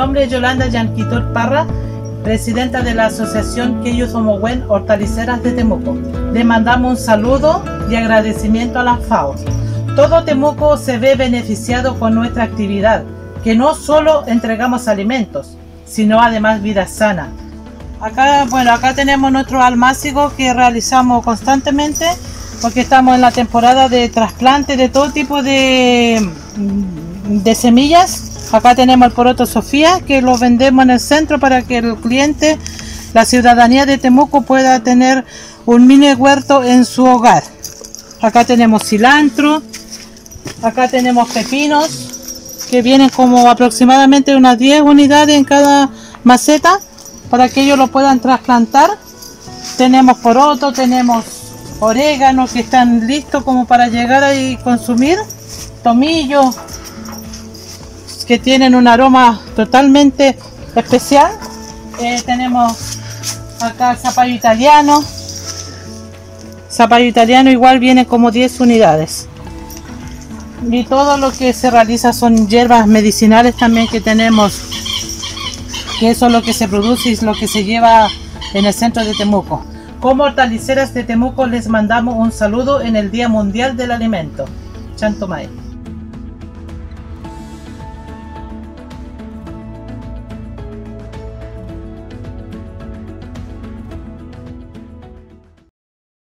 nombre es Yolanda Yanquitor Parra, presidenta de la Asociación Que Yo Somos Buen Hortaliceras de Temuco. Le mandamos un saludo y agradecimiento a la FAO. Todo Temuco se ve beneficiado con nuestra actividad, que no solo entregamos alimentos, sino además vida sana. Acá tenemos nuestro almácigo que realizamos constantemente, porque estamos en la temporada de trasplante de todo tipo de semillas. Acá tenemos el poroto Sofía, que lo vendemos en el centro para que el cliente, la ciudadanía de Temuco, pueda tener un mini huerto en su hogar. Acá tenemos cilantro, acá tenemos pepinos, que vienen como aproximadamente unas 10 unidades en cada maceta, para que ellos lo puedan trasplantar. Tenemos poroto, tenemos orégano, que están listos como para llegar ahí y consumir. Tomillos, que tienen un aroma totalmente especial. Tenemos acá zapallo italiano. Zapallo italiano igual viene como 10 unidades. Y todo lo que se realiza son hierbas medicinales también que tenemos, que eso es lo que se produce y es lo que se lleva en el centro de Temuco. Como hortaliceras de Temuco les mandamos un saludo en el Día Mundial del Alimento. Chantumay.